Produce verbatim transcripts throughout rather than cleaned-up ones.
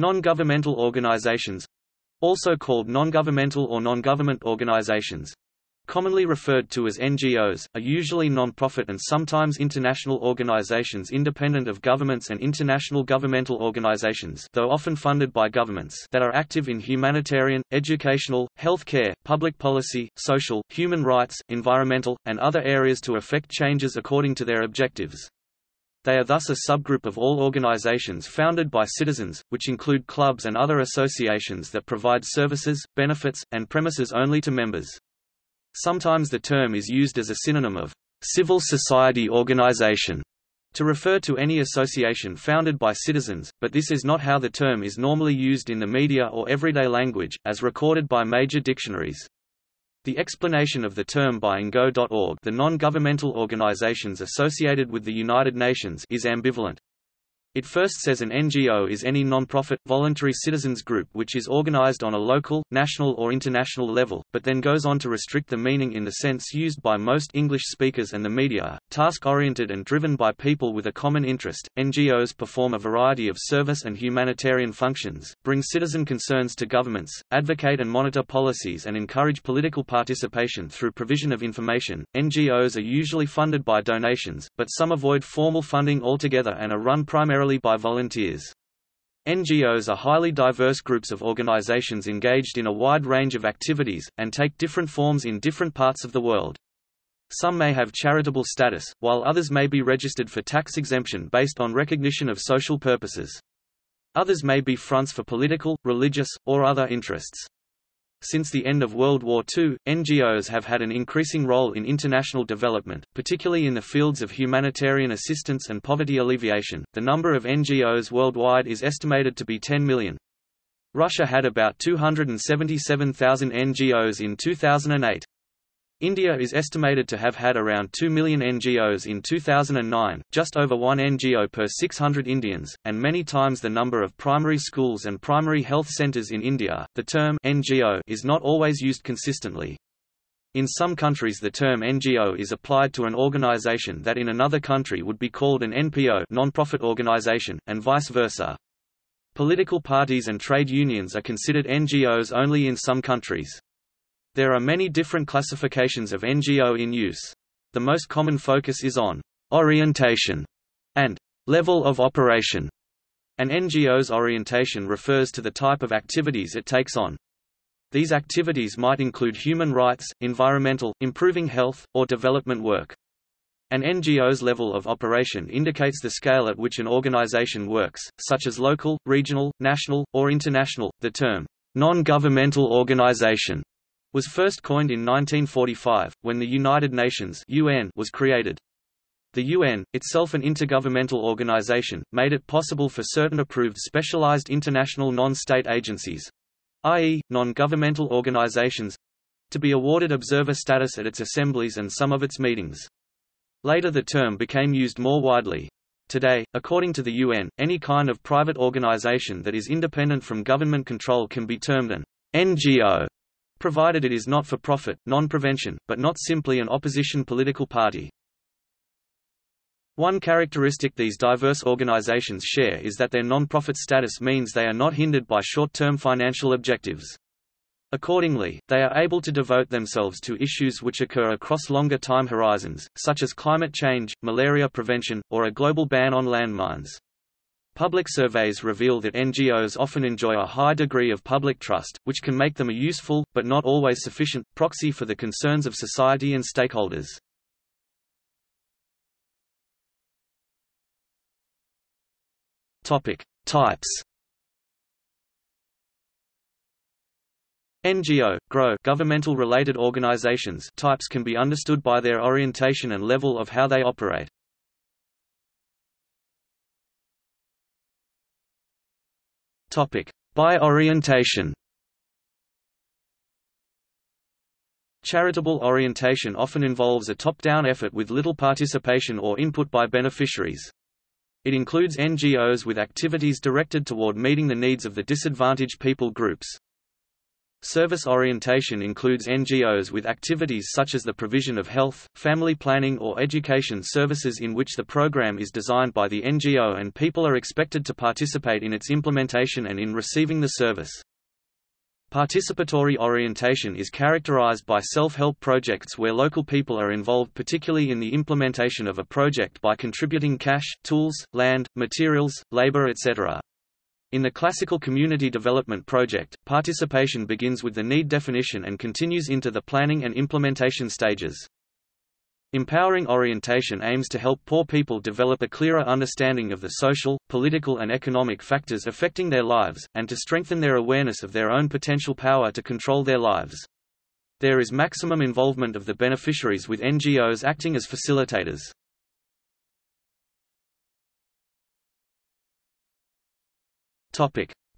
Non-governmental organizations, also called non-governmental or non-government organizations, commonly referred to as N G Os, are usually non-profit and sometimes international organizations independent of governments and international governmental organizations, though often funded by governments, that are active in humanitarian, educational, healthcare, public policy, social, human rights, environmental, and other areas to effect changes according to their objectives. They are thus a subgroup of all organizations founded by citizens, which include clubs and other associations that provide services, benefits, and premises only to members. Sometimes the term is used as a synonym of civil society organization to refer to any association founded by citizens, but this is not how the term is normally used in the media or everyday language, as recorded by major dictionaries. The explanation of the term by N G O dot org, the non-governmental organizations associated with the United Nations, is ambivalent. It first says an N G O is any non-profit, voluntary citizens group which is organized on a local, national or international level, but then goes on to restrict the meaning in the sense used by most English speakers and the media. Task-oriented and driven by people with a common interest, N G Os perform a variety of service and humanitarian functions, bring citizen concerns to governments, advocate and monitor policies and encourage political participation through provision of information. N G Os are usually funded by donations, but some avoid formal funding altogether and are run primarily by volunteers. N G Os are highly diverse groups of organizations engaged in a wide range of activities, and take different forms in different parts of the world. Some may have charitable status, while others may be registered for tax exemption based on recognition of social purposes. Others may be fronts for political, religious, or other interests. Since the end of World War Two, N G Os have had an increasing role in international development, particularly in the fields of humanitarian assistance and poverty alleviation. The number of N G Os worldwide is estimated to be ten million. Russia had about two hundred seventy-seven thousand N G Os in two thousand eight. India is estimated to have had around two million N G Os in two thousand nine, just over one N G O per six hundred Indians, and many times the number of primary schools and primary health centers in India. The term N G O is not always used consistently. In some countries, the term N G O is applied to an organization that in another country would be called an N P O, non-profit organization, and vice versa. Political parties and trade unions are considered N G Os only in some countries. There are many different classifications of N G O in use. The most common focus is on orientation and level of operation. An N G O's orientation refers to the type of activities it takes on. These activities might include human rights, environmental, improving health, or development work. An N G O's level of operation indicates the scale at which an organization works, such as local, regional, national, or international. The term non-governmental organization was first coined in nineteen forty-five, when the United Nations (U N) was created. The U N, itself an intergovernmental organization, made it possible for certain approved specialized international non-state agencies, that is, non-governmental organizations, to be awarded observer status at its assemblies and some of its meetings. Later the term became used more widely. Today, according to the U N, any kind of private organization that is independent from government control can be termed an N G O. Provided it is not for profit, non-prevention, but not simply an opposition political party. One characteristic these diverse organizations share is that their non-profit status means they are not hindered by short-term financial objectives. Accordingly, they are able to devote themselves to issues which occur across longer time horizons, such as climate change, malaria prevention, or a global ban on landmines. Public surveys reveal that N G Os often enjoy a high degree of public trust, which can make them a useful, but not always sufficient, proxy for the concerns of society and stakeholders. Topic: Types. N G O, G R O, governmental-related organizations types can be understood by their orientation and level of how they operate. Topic: By orientation. Charitable orientation often involves a top-down effort with little participation or input by beneficiaries. It includes N G Os with activities directed toward meeting the needs of the disadvantaged people groups. Service orientation includes N G Os with activities such as the provision of health, family planning or education services in which the program is designed by the N G O and people are expected to participate in its implementation and in receiving the service. Participatory orientation is characterized by self-help projects where local people are involved, particularly in the implementation of a project by contributing cash, tools, land, materials, labor, et cetera. In the classical community development project, participation begins with the need definition and continues into the planning and implementation stages. Empowering orientation aims to help poor people develop a clearer understanding of the social, political and economic factors affecting their lives, and to strengthen their awareness of their own potential power to control their lives. There is maximum involvement of the beneficiaries with N G Os acting as facilitators.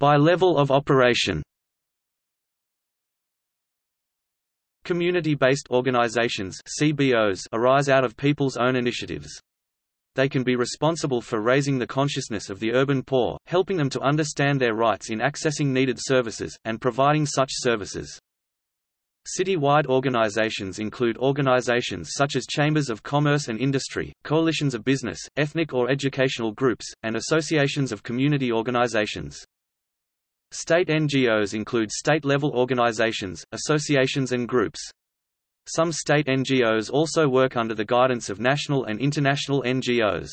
By level of operation. Community-based organizations (C B Os) arise out of people's own initiatives. They can be responsible for raising the consciousness of the urban poor, helping them to understand their rights in accessing needed services, and providing such services. City-wide organizations include organizations such as chambers of commerce and industry, coalitions of business, ethnic or educational groups, and associations of community organizations. State N G Os include state-level organizations, associations and groups. Some state N G Os also work under the guidance of national and international N G Os.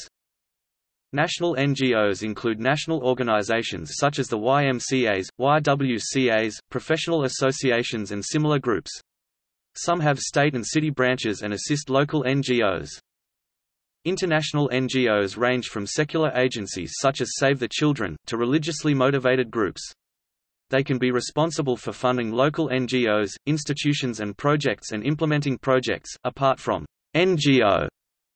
National N G Os include national organizations such as the Y M C As, Y W C As, professional associations and similar groups. Some have state and city branches and assist local N G Os. International N G Os range from secular agencies such as Save the Children, to religiously motivated groups. They can be responsible for funding local N G Os, institutions and projects and implementing projects. Apart from N G O,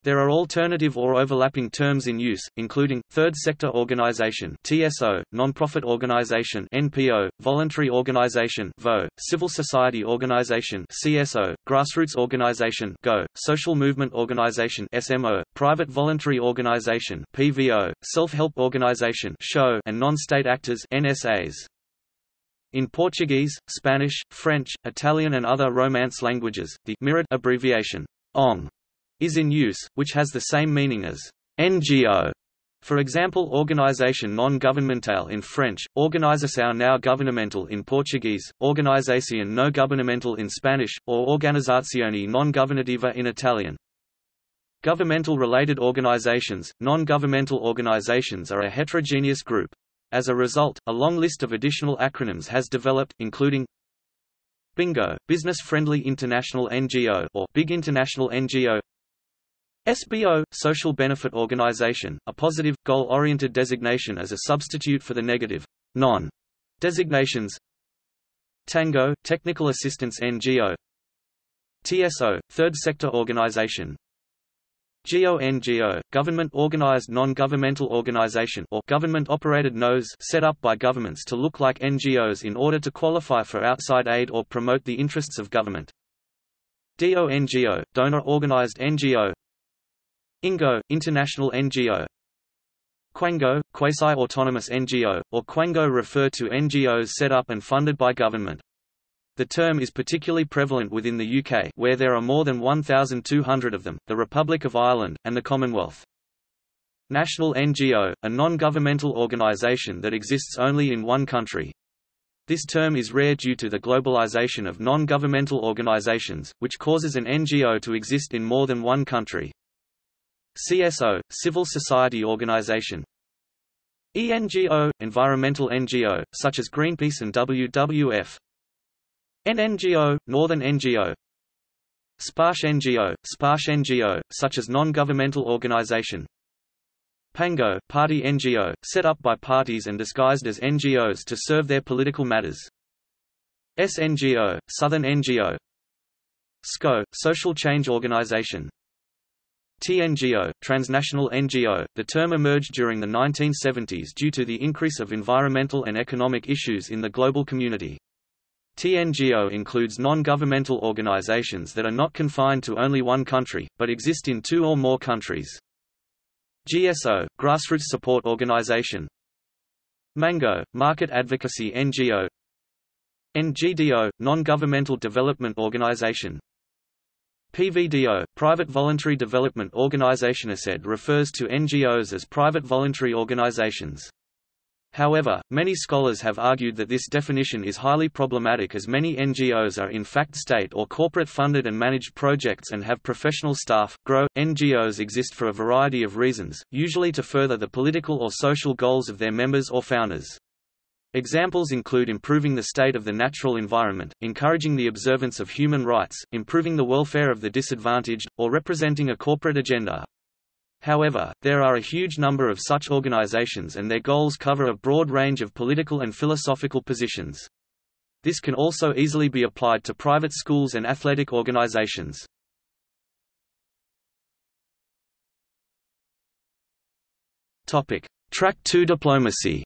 there are alternative or overlapping terms in use, including third sector organization (T S O), nonprofit organization (N P O), voluntary organization (V O), civil society organization (C S O), grassroots organization (G O), social movement organization (S M O), private voluntary organization (P V O), self-help organization (S H O), and non-state actors (N S As). In Portuguese, Spanish, French, Italian, and other Romance languages, the mirrored abbreviation O N G is in use, which has the same meaning as N G O. For example, organisation non-governmentale in French, organização não governamental in Portuguese, organización no governamental in Spanish, or organizzazioni non governativa in Italian. Governmental-related organizations, non-governmental organizations are a heterogeneous group. As a result, a long list of additional acronyms has developed, including BINGO, Business Friendly International N G O or Big International N G O, S B O, Social Benefit Organization, a positive, goal-oriented designation as a substitute for the negative, non designations, TANGO, Technical Assistance N G O, T S O, Third Sector Organization, G O N G O, Government-Organized Non-Governmental Organization or Government-Operated N O Os set up by governments to look like N G Os in order to qualify for outside aid or promote the interests of government. D O N G O, Donor-Organized N G O, INGO, International N G O, QUANGO, Quasi-Autonomous N G O, or QUANGO refer to N G Os set up and funded by government. The term is particularly prevalent within the U K, where there are more than one thousand two hundred of them, the Republic of Ireland, and the Commonwealth. National N G O, a non-governmental organisation that exists only in one country. This term is rare due to the globalisation of non-governmental organisations, which causes an N G O to exist in more than one country. C S O, Civil Society Organization, E N G O, Environmental N G O, such as Greenpeace and W W F, N N G O, Northern N G O, SPARSH N G O, SPARSH N G O, such as Non-Governmental Organization, PANGO, Party N G O, set up by parties and disguised as N G Os to serve their political matters, S N G O, Southern N G O, S C O, Social Change Organization, T N G O, Transnational N G O. The term emerged during the nineteen seventies due to the increase of environmental and economic issues in the global community. T N G O includes non-governmental organizations that are not confined to only one country, but exist in two or more countries. G S O, Grassroots Support Organization, MANGO, Market Advocacy N G O, N G O, Non-Governmental Development Organization. P V D O, Private Voluntary Development Organization. A S E D refers to N G Os as private voluntary organizations. However, many scholars have argued that this definition is highly problematic, as many N G Os are in fact state or corporate funded and managed projects and have professional staff. Grow. N G Os exist for a variety of reasons, usually to further the political or social goals of their members or founders. Examples include improving the state of the natural environment, encouraging the observance of human rights, improving the welfare of the disadvantaged, or representing a corporate agenda. However, there are a huge number of such organizations, and their goals cover a broad range of political and philosophical positions. This can also easily be applied to private schools and athletic organizations. Topic: Track two Diplomacy.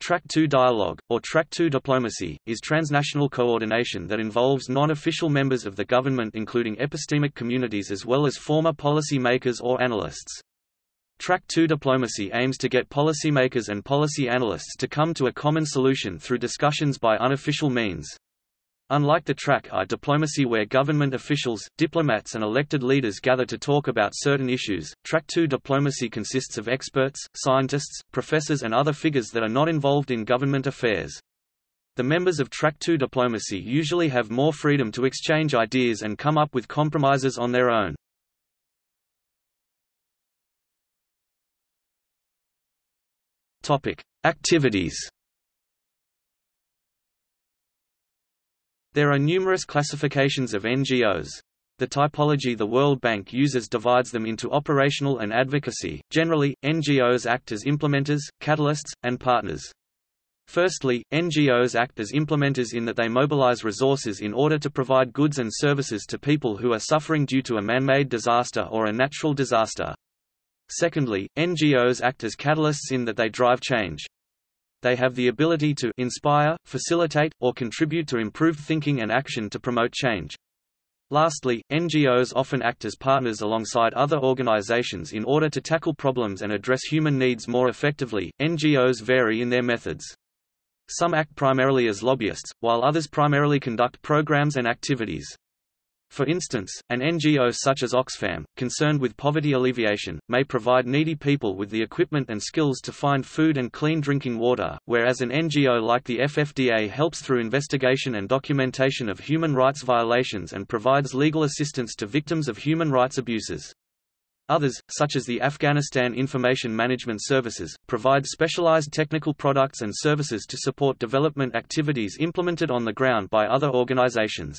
Track two Dialogue, or Track two Diplomacy, is transnational coordination that involves non-official members of the government, including epistemic communities as well as former policy makers or analysts. Track two Diplomacy aims to get policymakers and policy analysts to come to a common solution through discussions by unofficial means. Unlike the Track one diplomacy, where government officials, diplomats and elected leaders gather to talk about certain issues, Track two diplomacy consists of experts, scientists, professors and other figures that are not involved in government affairs. The members of Track two diplomacy usually have more freedom to exchange ideas and come up with compromises on their own. Topic: Activities. There are numerous classifications of N G Os. The typology the World Bank uses divides them into operational and advocacy. Generally, N G Os act as implementers, catalysts, and partners. Firstly, N G Os act as implementers in that they mobilize resources in order to provide goods and services to people who are suffering due to a man-made disaster or a natural disaster. Secondly, N G Os act as catalysts in that they drive change. They have the ability to inspire, facilitate, or contribute to improved thinking and action to promote change. Lastly, N G Os often act as partners alongside other organizations in order to tackle problems and address human needs more effectively. N G Os vary in their methods. Some act primarily as lobbyists, while others primarily conduct programs and activities. For instance, an N G O such as Oxfam, concerned with poverty alleviation, may provide needy people with the equipment and skills to find food and clean drinking water, whereas an N G O like the F F D A helps through investigation and documentation of human rights violations and provides legal assistance to victims of human rights abuses. Others, such as the Afghanistan Information Management Services, provide specialized technical products and services to support development activities implemented on the ground by other organizations.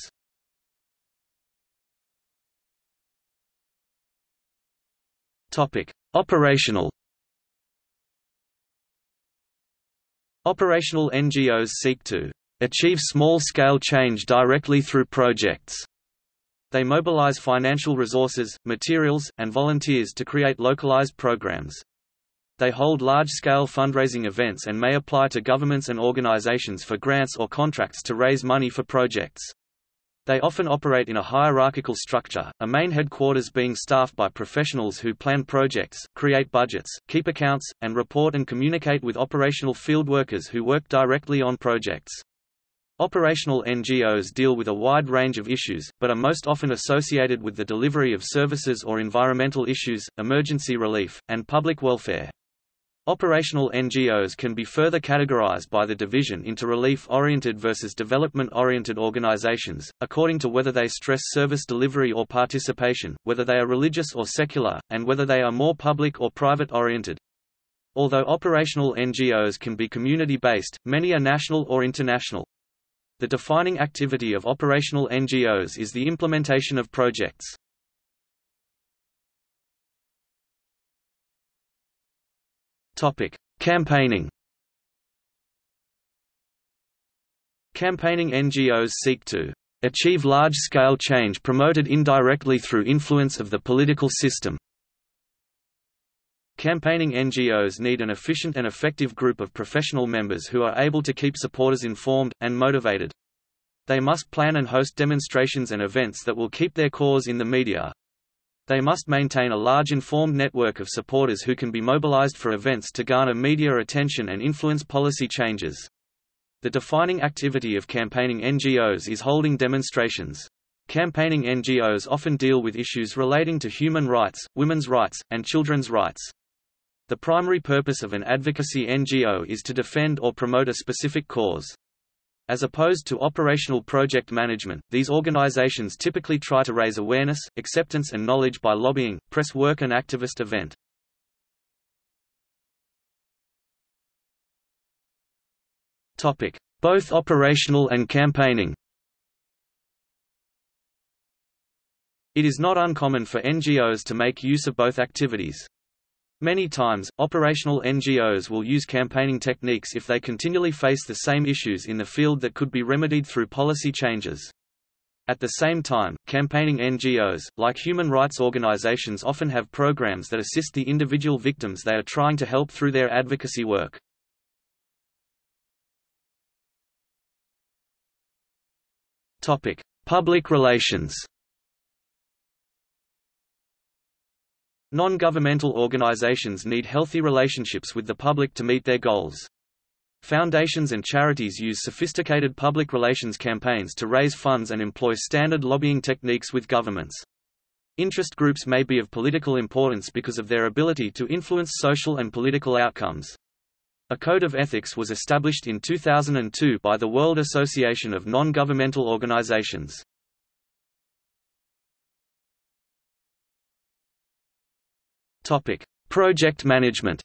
Topic: Operational. Operational N G Os seek to achieve small-scale change directly through projects. They mobilize financial resources, materials, and volunteers to create localized programs. They hold large-scale fundraising events and may apply to governments and organizations for grants or contracts to raise money for projects. They often operate in a hierarchical structure, a main headquarters being staffed by professionals who plan projects, create budgets, keep accounts, and report and communicate with operational field workers who work directly on projects. Operational N G Os deal with a wide range of issues, but are most often associated with the delivery of services or environmental issues, emergency relief, and public welfare. Operational N G Os can be further categorized by the division into relief-oriented versus development-oriented organizations, according to whether they stress service delivery or participation, whether they are religious or secular, and whether they are more public or private-oriented. Although operational N G Os can be community-based, many are national or international. The defining activity of operational N G Os is the implementation of projects. Topic: Campaigning. Campaigning N G Os seek to achieve large-scale change promoted indirectly through influence of the political system. Campaigning N G Os need an efficient and effective group of professional members who are able to keep supporters informed, and motivated. They must plan and host demonstrations and events that will keep their cause in the media. They must maintain a large informed network of supporters who can be mobilized for events to garner media attention and influence policy changes. The defining activity of campaigning N G Os is holding demonstrations. Campaigning N G Os often deal with issues relating to human rights, women's rights, and children's rights. The primary purpose of an advocacy N G O is to defend or promote a specific cause. As opposed to operational project management, these organizations typically try to raise awareness, acceptance and knowledge by lobbying, press work and activist event. Topic: Both operational and campaigning. It is not uncommon for N G Os to make use of both activities. Many times, operational N G Os will use campaigning techniques if they continually face the same issues in the field that could be remedied through policy changes. At the same time, campaigning N G Os, like human rights organizations, often have programs that assist the individual victims they are trying to help through their advocacy work. Topic: Public relations. Non-governmental organizations need healthy relationships with the public to meet their goals. Foundations and charities use sophisticated public relations campaigns to raise funds and employ standard lobbying techniques with governments. Interest groups may be of political importance because of their ability to influence social and political outcomes. A code of ethics was established in two thousand two by the World Association of Non-Governmental Organizations. Topic: Project management.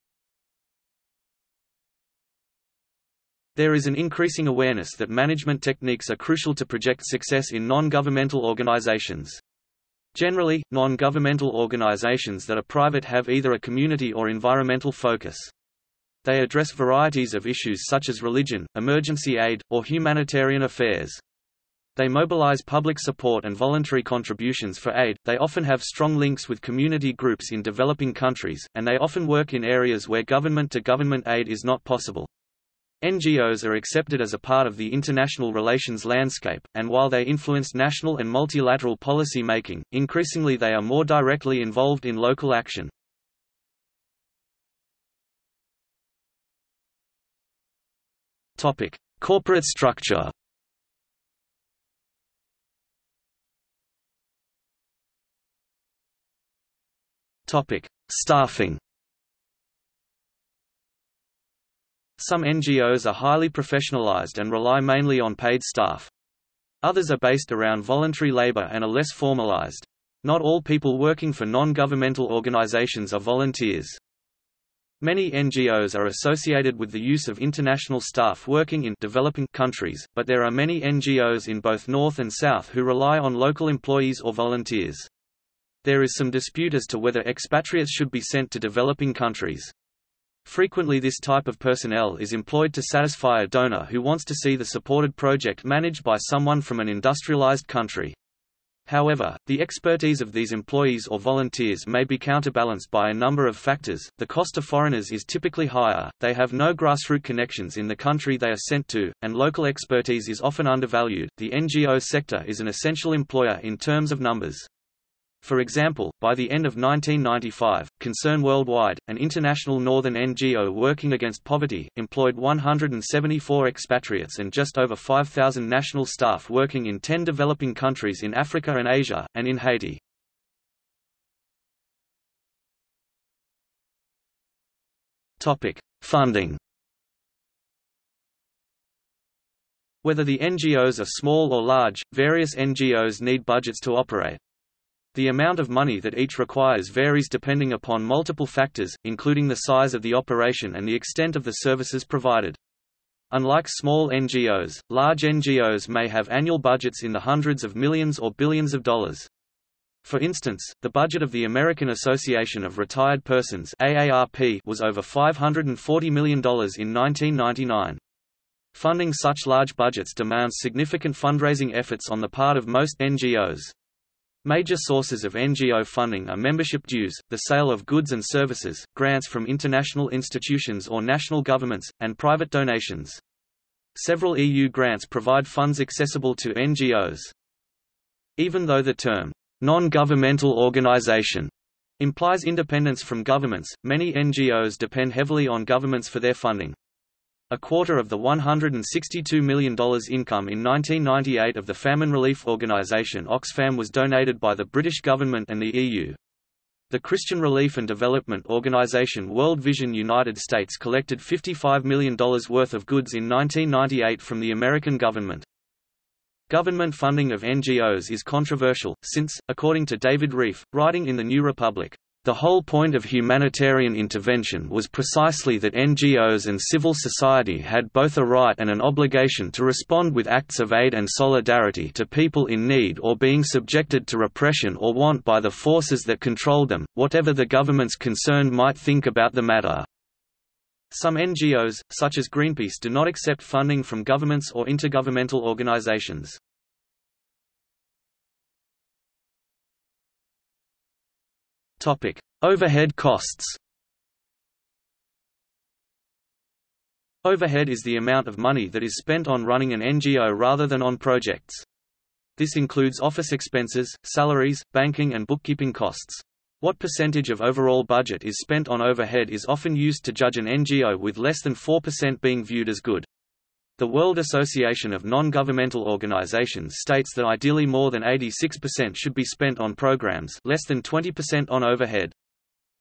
There is an increasing awareness that management techniques are crucial to project success in non-governmental organizations. Generally, non-governmental organizations that are private have either a community or environmental focus. They address varieties of issues such as religion, emergency aid, or humanitarian affairs. They mobilize public support and voluntary contributions for aid, they often have strong links with community groups in developing countries, and they often work in areas where government-to-government aid is not possible. N G Os are accepted as a part of the international relations landscape, and while they influence national and multilateral policy making, increasingly they are more directly involved in local action. Topic: Corporate structure. Topic: Staffing. Some N G Os are highly professionalized and rely mainly on paid staff. Others are based around voluntary labor and are less formalized. Not all people working for non-governmental organizations are volunteers. Many N G Os are associated with the use of international staff working in developing countries, but there are many N G Os in both North and South who rely on local employees or volunteers. There is some dispute as to whether expatriates should be sent to developing countries. Frequently this type of personnel is employed to satisfy a donor who wants to see the supported project managed by someone from an industrialized country. However, the expertise of these employees or volunteers may be counterbalanced by a number of factors. The cost of foreigners is typically higher, they have no grassroots connections in the country they are sent to, and local expertise is often undervalued. The N G O sector is an essential employer in terms of numbers. For example, by the end of nineteen ninety-five, Concern Worldwide, an international northern N G O working against poverty, employed one hundred seventy-four expatriates and just over five thousand national staff working in ten developing countries in Africa and Asia, and in Haiti. Funding. Whether the N G Os are small or large, various N G Os need budgets to operate. The amount of money that each requires varies depending upon multiple factors, including the size of the operation and the extent of the services provided. Unlike small N G Os, large N G Os may have annual budgets in the hundreds of millions or billions of dollars. For instance, the budget of the American Association of Retired Persons (A A R P) was over five hundred forty million dollars in nineteen ninety-nine. Funding such large budgets demands significant fundraising efforts on the part of most N G Os. Major sources of N G O funding are membership dues, the sale of goods and services, grants from international institutions or national governments, and private donations. Several E U grants provide funds accessible to N G Os. Even though the term Non-governmental organization implies independence from governments. Many N G Os depend heavily on governments for their funding. A quarter of the one hundred sixty-two million dollars income in nineteen ninety-eight of the famine relief organisation Oxfam was donated by the British government and the E U. The Christian Relief and Development Organisation World Vision United States collected fifty-five million dollars worth of goods in nineteen ninety-eight from the American government. Government funding of N G Os is controversial, since, according to David Reif, writing in The New Republic, the whole point of humanitarian intervention was precisely that N G Os and civil society had both a right and an obligation to respond with acts of aid and solidarity to people in need or being subjected to repression or want by the forces that control them, whatever the governments concerned might think about the matter. Some N G Os, such as Greenpeace, do not accept funding from governments or intergovernmental organizations. Topic: Overhead costs. Overhead is the amount of money that is spent on running an N G O rather than on projects. This includes office expenses, salaries, banking and bookkeeping costs. What percentage of overall budget is spent on overhead is often used to judge an N G O, with less than four percent being viewed as good. The World Association of Non-Governmental Organizations states that ideally more than eighty-six percent should be spent on programs, less than twenty percent on overhead.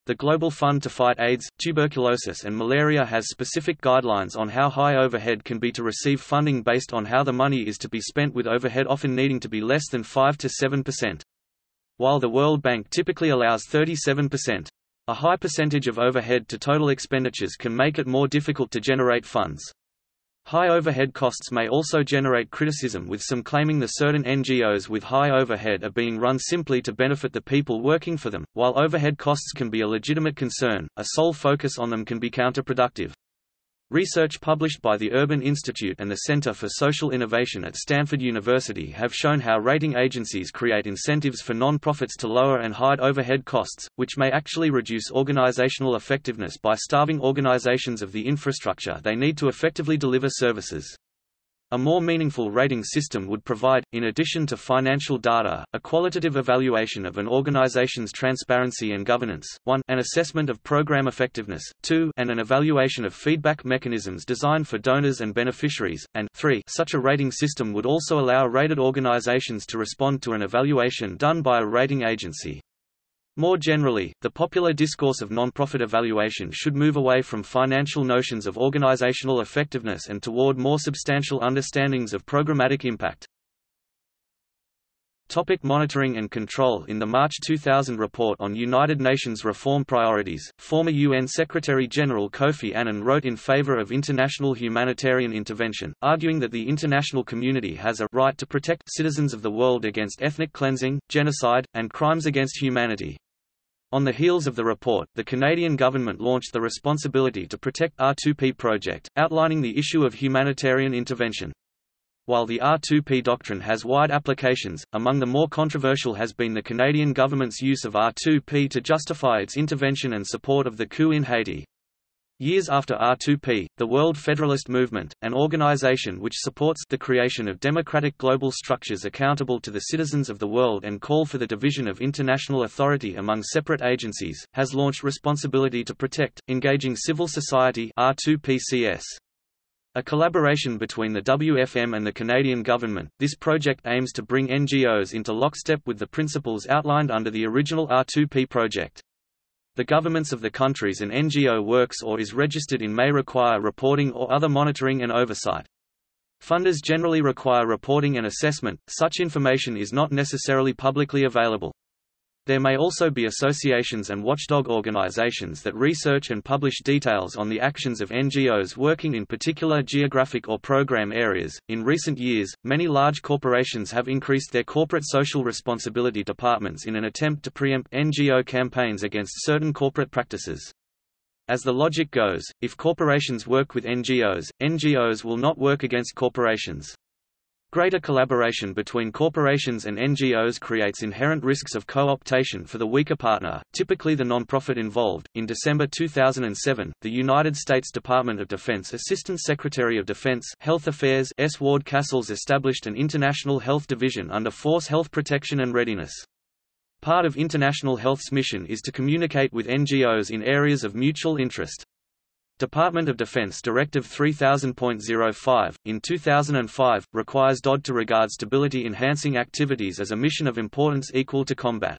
The Global Fund to Fight AIDS, Tuberculosis and Malaria has specific guidelines on how high overhead can be to receive funding based on how the money is to be spent, with overhead often needing to be less than five to seven percent, while the World Bank typically allows thirty-seven percent. A high percentage of overhead to total expenditures can make it more difficult to generate funds. High overhead costs may also generate criticism, with some claiming that certain N G Os with high overhead are being run simply to benefit the people working for them. While overhead costs can be a legitimate concern, a sole focus on them can be counterproductive. Research published by the Urban Institute and the Center for Social Innovation at Stanford University have shown how rating agencies create incentives for nonprofits to lower and hide overhead costs, which may actually reduce organizational effectiveness by starving organizations of the infrastructure they need to effectively deliver services. A more meaningful rating system would provide, in addition to financial data, a qualitative evaluation of an organization's transparency and governance, one, an assessment of program effectiveness, two, and an evaluation of feedback mechanisms designed for donors and beneficiaries, and three, such a rating system would also allow rated organizations to respond to an evaluation done by a rating agency. More generally, the popular discourse of nonprofit evaluation should move away from financial notions of organizational effectiveness and toward more substantial understandings of programmatic impact. Topic: monitoring and control. In the March two thousand report on United Nations reform priorities, former U N Secretary-General Kofi Annan wrote in favor of international humanitarian intervention, arguing that the international community has a right to protect citizens of the world against ethnic cleansing, genocide, and crimes against humanity. On the heels of the report, the Canadian government launched the Responsibility to Protect R two P project, outlining the issue of humanitarian intervention. While the R two P doctrine has wide applications, among the more controversial has been the Canadian government's use of R two P to justify its intervention and support of the coup in Haiti. Years after R two P, the World Federalist Movement, an organization which supports the creation of democratic global structures accountable to the citizens of the world and call for the division of international authority among separate agencies, has launched Responsibility to Protect, Engaging Civil Society R two P C S. A collaboration between the W F M and the Canadian government, this project aims to bring N G Os into lockstep with the principles outlined under the original R two P project. The governments of the countries an N G O works or is registered in may require reporting or other monitoring and oversight. Funders generally require reporting and assessment. Such information is not necessarily publicly available. There may also be associations and watchdog organizations that research and publish details on the actions of N G Os working in particular geographic or program areas. In recent years, many large corporations have increased their corporate social responsibility departments in an attempt to preempt N G O campaigns against certain corporate practices. As the logic goes, if corporations work with N G Os, N G Os will not work against corporations. Greater collaboration between corporations and N G Os creates inherent risks of co-optation for the weaker partner, typically the nonprofit involved. In December two thousand seven, the United States Department of Defense Assistant Secretary of Defense Health Affairs S. Ward Castles established an international health division under Force Health Protection and Readiness. Part of International Health's mission is to communicate with N G Os in areas of mutual interest. Department of Defense Directive three thousand point oh five, in two thousand five, requires D O D to regard stability-enhancing activities as a mission of importance equal to combat.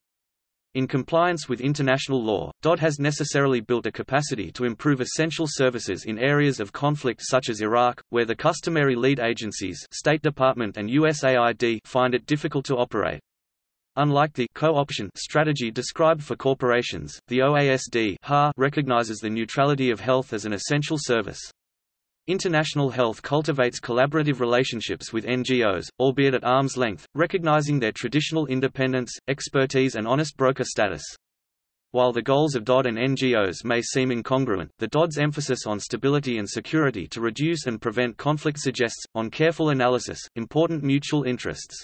In compliance with international law, D O D has necessarily built a capacity to improve essential services in areas of conflict such as Iraq, where the customary lead agencies, State Department and U S A I D, find it difficult to operate. Unlike the co-option strategy described for corporations, the O A S D recognizes the neutrality of health as an essential service. International Health cultivates collaborative relationships with N G Os, albeit at arm's length, recognizing their traditional independence, expertise and honest broker status. While the goals of D O D and N G Os may seem incongruent, the D O D's emphasis on stability and security to reduce and prevent conflict suggests, on careful analysis, important mutual interests.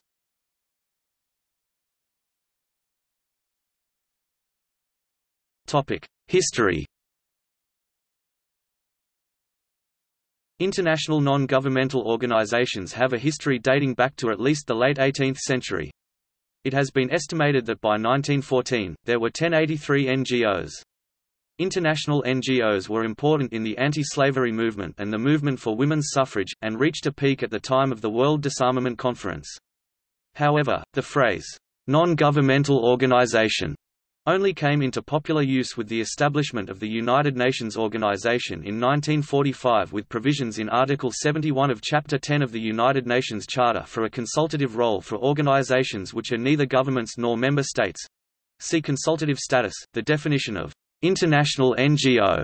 History. International non-governmental organizations have a history dating back to at least the late eighteenth century. It has been estimated that by nineteen fourteen, there were ten eighty-three N G Os. International N G Os were important in the anti-slavery movement and the movement for women's suffrage, and reached a peak at the time of the World Disarmament Conference. However, the phrase, "non-governmental organization," only came into popular use with the establishment of the United Nations Organization in nineteen forty-five, with provisions in Article seventy-one of Chapter ten of the United Nations Charter for a consultative role for organizations which are neither governments nor member states. See consultative status. The definition of international N G O (I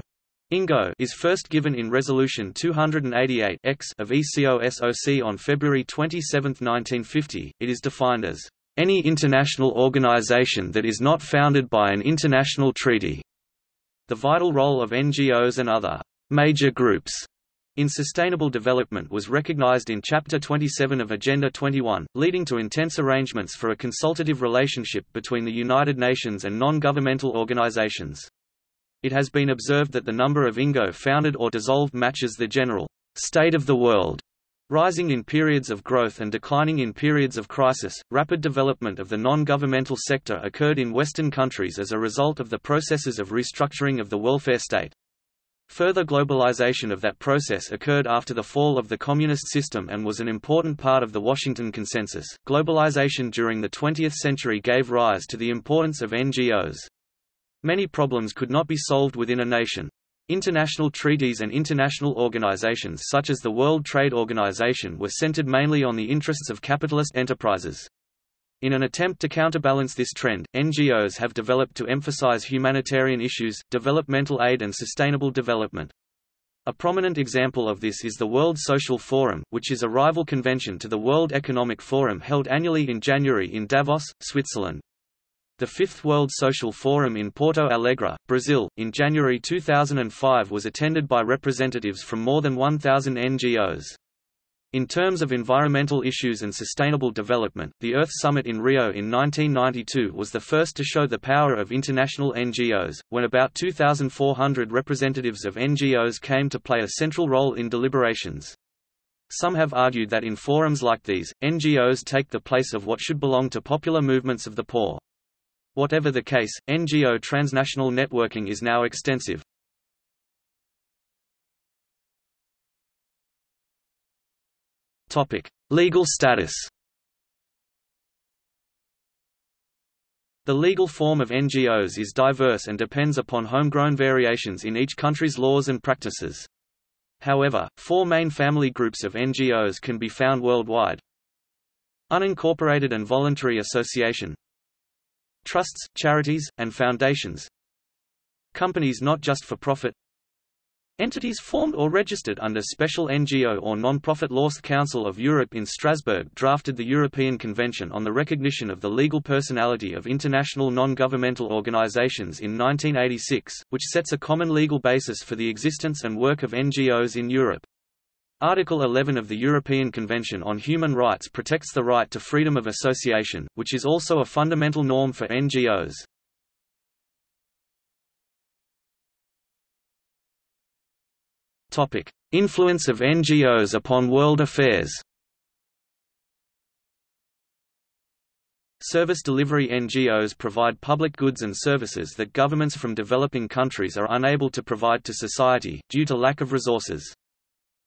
N G O) is first given in Resolution two eighty-eight X of E C O S O C on February twenty-seventh, nineteen fifty. It is defined as any international organization that is not founded by an international treaty. The vital role of N G Os and other major groups in sustainable development was recognized in Chapter twenty-seven of Agenda twenty-one, leading to intense arrangements for a consultative relationship between the United Nations and non-governmental organizations. It has been observed that the number of I N G O founded or dissolved matches the general state of the world, rising in periods of growth and declining in periods of crisis. Rapid development of the non-governmental sector occurred in Western countries as a result of the processes of restructuring of the welfare state. Further globalization of that process occurred after the fall of the communist system and was an important part of the Washington Consensus. Globalization during the twentieth century gave rise to the importance of N G Os. Many problems could not be solved within a nation. International treaties and international organizations such as the World Trade Organization were centered mainly on the interests of capitalist enterprises. In an attempt to counterbalance this trend, N G Os have developed to emphasize humanitarian issues, developmental aid and sustainable development. A prominent example of this is the World Social Forum, which is a rival convention to the World Economic Forum held annually in January in Davos, Switzerland. The Fifth World Social Forum in Porto Alegre, Brazil, in January two thousand five was attended by representatives from more than one thousand N G Os. In terms of environmental issues and sustainable development, the Earth Summit in Rio in nineteen ninety-two was the first to show the power of international N G Os, when about two thousand four hundred representatives of N G Os came to play a central role in deliberations. Some have argued that in forums like these, N G Os take the place of what should belong to popular movements of the poor. Whatever the case, N G O transnational networking is now extensive. Legal status. The legal form of N G Os is diverse and depends upon homegrown variations in each country's laws and practices. However, four main family groups of N G Os can be found worldwide. Unincorporated and voluntary association, trusts, charities, and foundations, companies not just for profit, entities formed or registered under special N G O or non-profit laws. The Council of Europe in Strasbourg drafted the European Convention on the Recognition of the Legal Personality of International Non-Governmental Organizations in nineteen eighty-six, which sets a common legal basis for the existence and work of N G Os in Europe. Article eleven of the European Convention on Human Rights protects the right to freedom of association, which is also a fundamental norm for N G Os. Topic: Influence of N G Os upon world affairs. Service delivery N G Os provide public goods and services that governments from developing countries are unable to provide to society, due to lack of resources.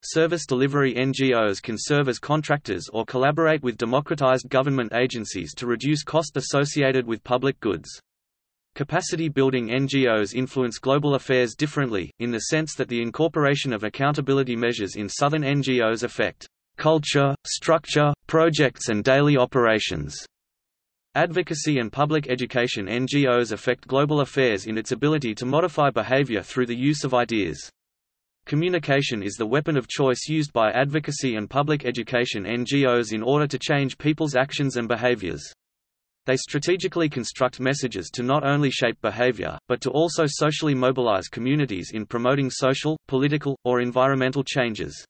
Service delivery N G Os can serve as contractors or collaborate with democratized government agencies to reduce cost associated with public goods. Capacity-building N G Os influence global affairs differently, in the sense that the incorporation of accountability measures in southern N G Os affect culture, structure, projects and daily operations. Advocacy and public education N G Os affect global affairs in its ability to modify behavior through the use of ideas. Communication is the weapon of choice used by advocacy and public education N G Os in order to change people's actions and behaviors. They strategically construct messages to not only shape behavior, but to also socially mobilize communities in promoting social, political, or environmental changes.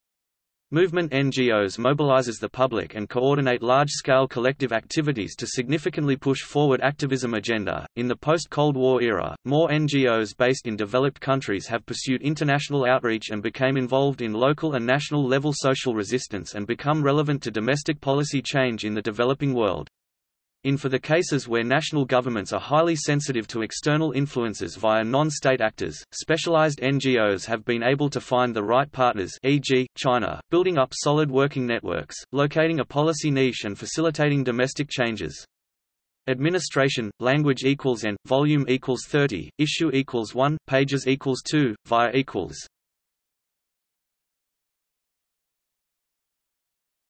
Movement N G Os mobilizes the public and coordinate large-scale collective activities to significantly push forward activism agenda. In the post-Cold War era, more N G Os based in developed countries have pursued international outreach and became involved in local and national-level social resistance and become relevant to domestic policy change in the developing world. In for the cases where national governments are highly sensitive to external influences via non-state actors, specialized N G Os have been able to find the right partners, for example, China, building up solid working networks, locating a policy niche and facilitating domestic changes. Administration, language equals n, volume equals thirty, issue equals one, pages equals two, via equals.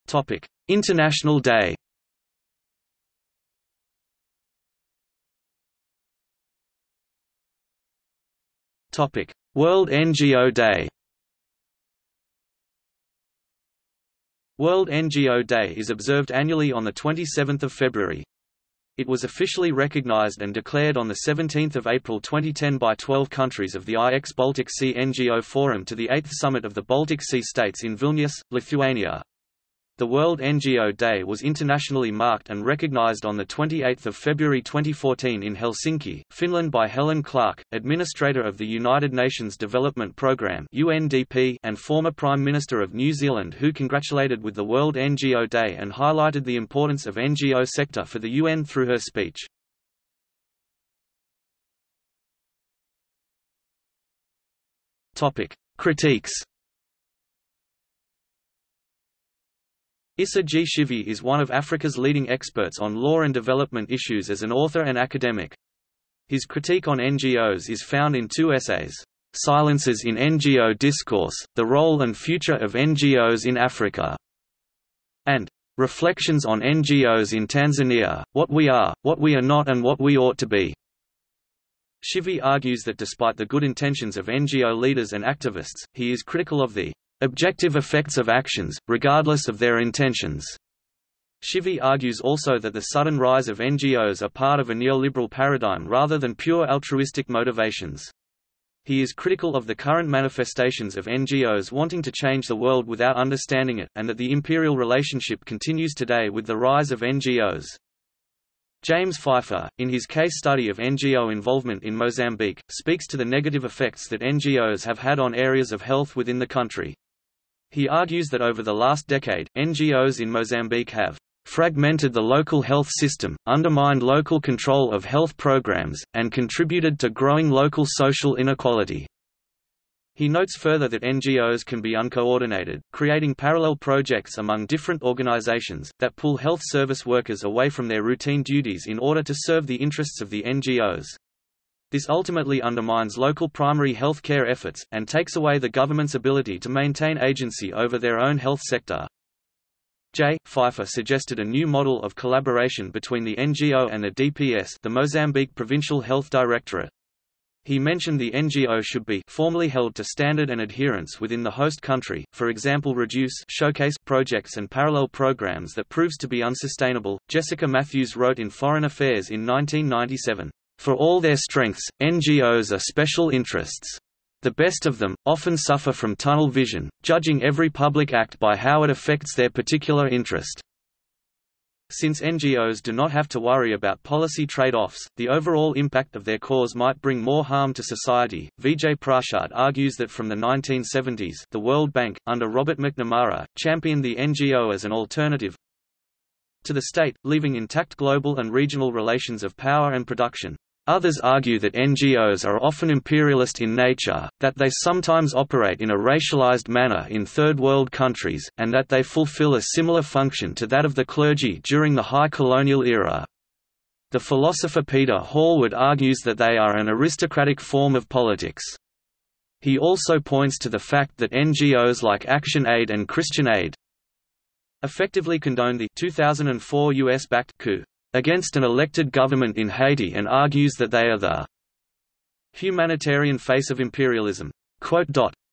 Topic: International Day. Topic: World N G O Day. World N G O Day is observed annually on the twenty-seventh of February. It was officially recognized and declared on the seventeenth of April twenty ten by twelve countries of the I X Baltic Sea N G O Forum to the eighth Summit of the Baltic Sea States in Vilnius, Lithuania. The World N G O Day was internationally marked and recognized on twenty-eighth of February twenty fourteen in Helsinki, Finland by Helen Clark, Administrator of the United Nations Development Programme (U N D P) and former Prime Minister of New Zealand, who congratulated with the World N G O Day and highlighted the importance of N G O sector for the U N through her speech. Critiques. Issa G. Shivy is one of Africa's leading experts on law and development issues as an author and academic. His critique on N G Os is found in two essays, "Silences in N G O Discourse, The Role and Future of N G Os in Africa" and "Reflections on N G Os in Tanzania, What We Are, What We Are Not and What We Ought to Be." Shivy argues that despite the good intentions of N G O leaders and activists, he is critical of the objective effects of actions, regardless of their intentions. Shivy argues also that the sudden rise of N G Os are part of a neoliberal paradigm rather than pure altruistic motivations. He is critical of the current manifestations of N G Os wanting to change the world without understanding it, and that the imperial relationship continues today with the rise of N G Os. James Pfeiffer, in his case study of N G O involvement in Mozambique, speaks to the negative effects that N G Os have had on areas of health within the country. He argues that over the last decade, N G Os in Mozambique have fragmented the local health system, undermined local control of health programs, and contributed to growing local social inequality. He notes further that N G Os can be uncoordinated, creating parallel projects among different organizations, that pull health service workers away from their routine duties in order to serve the interests of the N G Os. This ultimately undermines local primary health care efforts, and takes away the government's ability to maintain agency over their own health sector. J. Pfeiffer suggested a new model of collaboration between the N G O and the D P S, the Mozambique Provincial Health Directorate. He mentioned the N G O should be formally held to standard and adherence within the host country, for example reduce showcase projects and parallel programs that proves to be unsustainable. Jessica Matthews wrote in Foreign Affairs in nineteen ninety-seven. For all their strengths, N G Os are special interests. The best of them, often suffer from tunnel vision, judging every public act by how it affects their particular interest. Since N G Os do not have to worry about policy trade-offs, the overall impact of their cause might bring more harm to society. Vijay Prashad argues that from the nineteen seventies, the World Bank, under Robert McNamara, championed the N G O as an alternative to the state, leaving intact global and regional relations of power and production. Others argue that N G Os are often imperialist in nature, that they sometimes operate in a racialized manner in Third World countries, and that they fulfill a similar function to that of the clergy during the High Colonial Era. The philosopher Peter Horwood argues that they are an aristocratic form of politics. He also points to the fact that N G Os like ActionAid and ChristianAid effectively condoned the two thousand four U S-backed coup against an elected government in Haiti and argues that they are the humanitarian face of imperialism.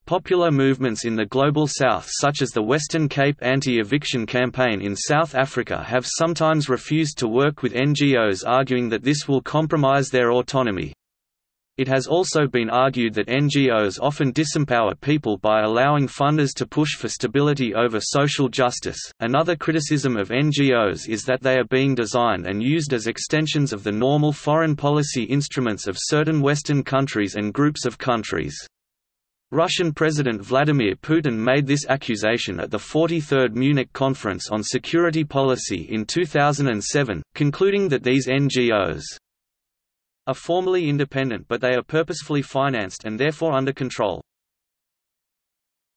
Popular movements in the Global South such as the Western Cape anti-eviction campaign in South Africa have sometimes refused to work with N G Os, arguing that this will compromise their autonomy. It has also been argued that N G Os often disempower people by allowing funders to push for stability over social justice. Another criticism of N G Os is that they are being designed and used as extensions of the normal foreign policy instruments of certain Western countries and groups of countries. Russian President Vladimir Putin made this accusation at the forty-third Munich Conference on Security Policy in two thousand seven, concluding that these N G Os are formally independent but they are purposefully financed and therefore under control.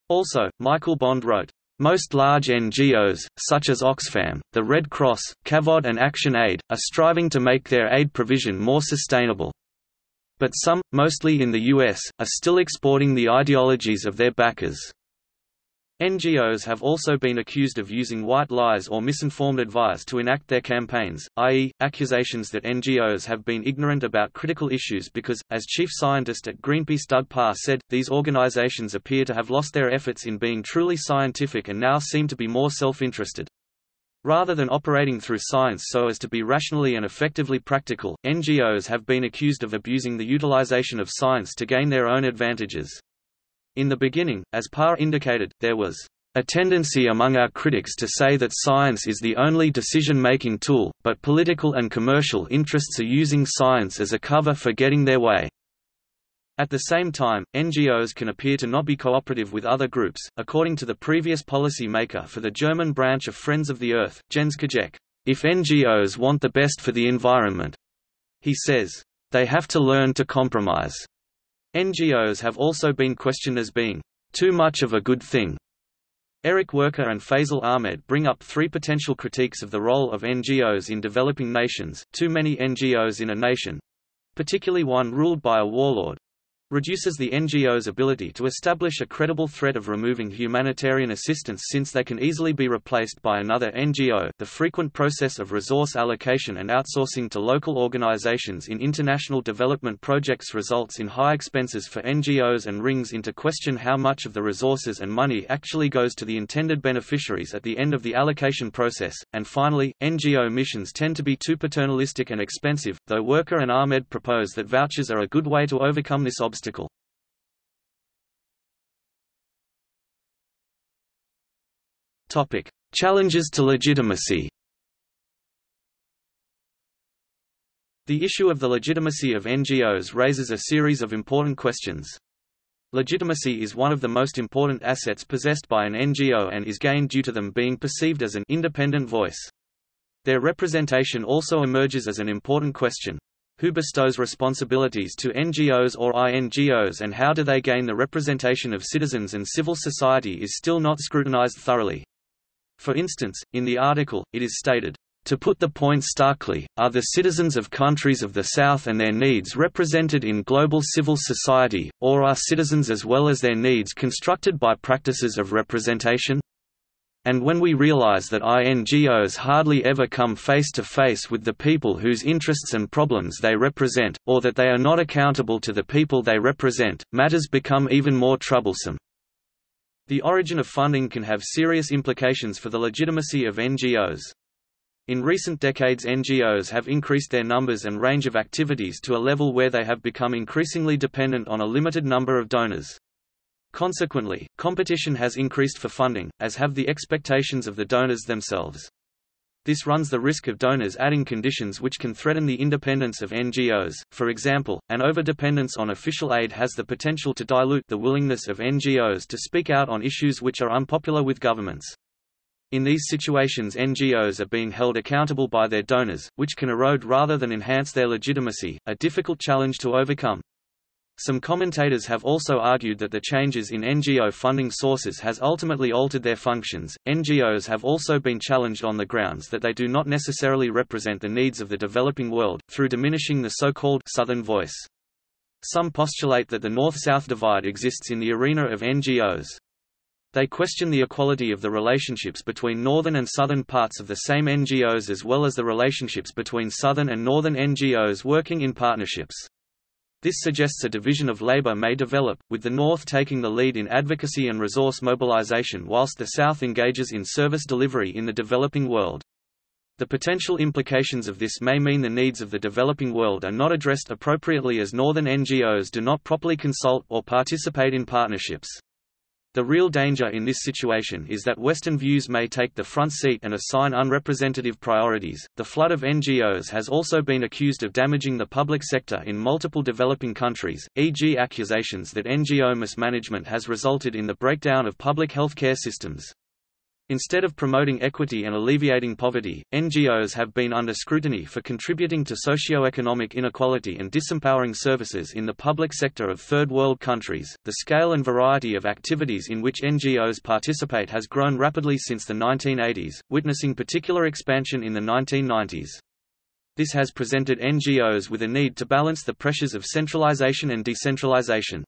Also, Michael Bond wrote, "Most large N G Os, such as Oxfam, the Red Cross, CAVOD and ActionAid, are striving to make their aid provision more sustainable. But some, mostly in the U S, are still exporting the ideologies of their backers." N G Os have also been accused of using white lies or misinformed advice to enact their campaigns, that is, accusations that N G Os have been ignorant about critical issues because, as chief scientist at Greenpeace Doug Parr said, these organizations appear to have lost their efforts in being truly scientific and now seem to be more self-interested. Rather than operating through science so as to be rationally and effectively practical, N G Os have been accused of abusing the utilization of science to gain their own advantages. In the beginning, as Parr indicated, there was a tendency among our critics to say that science is the only decision-making tool, but political and commercial interests are using science as a cover for getting their way. At the same time, N G Os can appear to not be cooperative with other groups, according to the previous policy maker for the German branch of Friends of the Earth, Jens Kajek. If N G Os want the best for the environment, he says, they have to learn to compromise. N G Os have also been questioned as being too much of a good thing. Eric Werker and Faisal Ahmed bring up three potential critiques of the role of N G Os in developing nations. Too many N G Os in a nation, particularly one ruled by a warlord, reduces the N G O's ability to establish a credible threat of removing humanitarian assistance since they can easily be replaced by another N G O. The frequent process of resource allocation and outsourcing to local organizations in international development projects results in high expenses for N G Os and rings into question how much of the resources and money actually goes to the intended beneficiaries at the end of the allocation process. And finally, N G O missions tend to be too paternalistic and expensive, though Werker and Ahmed propose that vouchers are a good way to overcome this obstacle. Topic: Challenges to legitimacy. The issue of the legitimacy of N G Os raises a series of important questions. Legitimacy is one of the most important assets possessed by an N G O and is gained due to them being perceived as an independent voice. Their representation also emerges as an important question. Who bestows responsibilities to N G Os or I N G Os, and how do they gain the representation of citizens and civil society is still not scrutinized thoroughly. For instance, in the article, it is stated, "To put the point starkly, are the citizens of countries of the South and their needs represented in global civil society, or are citizens as well as their needs constructed by practices of representation?" And when we realize that I N G Os hardly ever come face to face with the people whose interests and problems they represent, or that they are not accountable to the people they represent, matters become even more troublesome. The origin of funding can have serious implications for the legitimacy of N G Os. In recent decades, N G Os have increased their numbers and range of activities to a level where they have become increasingly dependent on a limited number of donors. Consequently, competition has increased for funding, as have the expectations of the donors themselves. This runs the risk of donors adding conditions which can threaten the independence of N G Os. For example, an overdependence on official aid has the potential to dilute the willingness of N G Os to speak out on issues which are unpopular with governments. In these situations, N G Os are being held accountable by their donors, which can erode rather than enhance their legitimacy, a difficult challenge to overcome. Some commentators have also argued that the changes in N G O funding sources has ultimately altered their functions. N G Os have also been challenged on the grounds that they do not necessarily represent the needs of the developing world, through diminishing the so-called Southern voice. Some postulate that the North-South divide exists in the arena of N G Os. They question the equality of the relationships between northern and southern parts of the same N G Os, as well as the relationships between southern and northern N G Os working in partnerships. This suggests a division of labor may develop, with the North taking the lead in advocacy and resource mobilization whilst the South engages in service delivery in the developing world. The potential implications of this may mean the needs of the developing world are not addressed appropriately, as northern N G Os do not properly consult or participate in partnerships. The real danger in this situation is that Western views may take the front seat and assign unrepresentative priorities. The flood of N G Os has also been accused of damaging the public sector in multiple developing countries, for example accusations that N G O mismanagement has resulted in the breakdown of public healthcare systems. Instead of promoting equity and alleviating poverty, N G Os have been under scrutiny for contributing to socio-economic inequality and disempowering services in the public sector of third world countries. The scale and variety of activities in which N G Os participate has grown rapidly since the nineteen eighties, witnessing particular expansion in the nineteen nineties. This has presented N G Os with a need to balance the pressures of centralization and decentralization.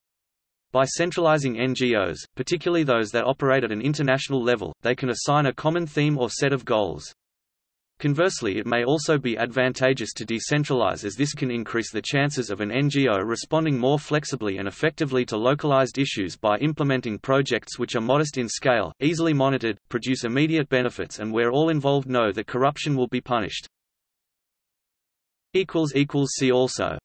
By centralizing N G Os, particularly those that operate at an international level, they can assign a common theme or set of goals. Conversely, it may also be advantageous to decentralize, as this can increase the chances of an N G O responding more flexibly and effectively to localized issues by implementing projects which are modest in scale, easily monitored, produce immediate benefits, and where all involved know that corruption will be punished. See also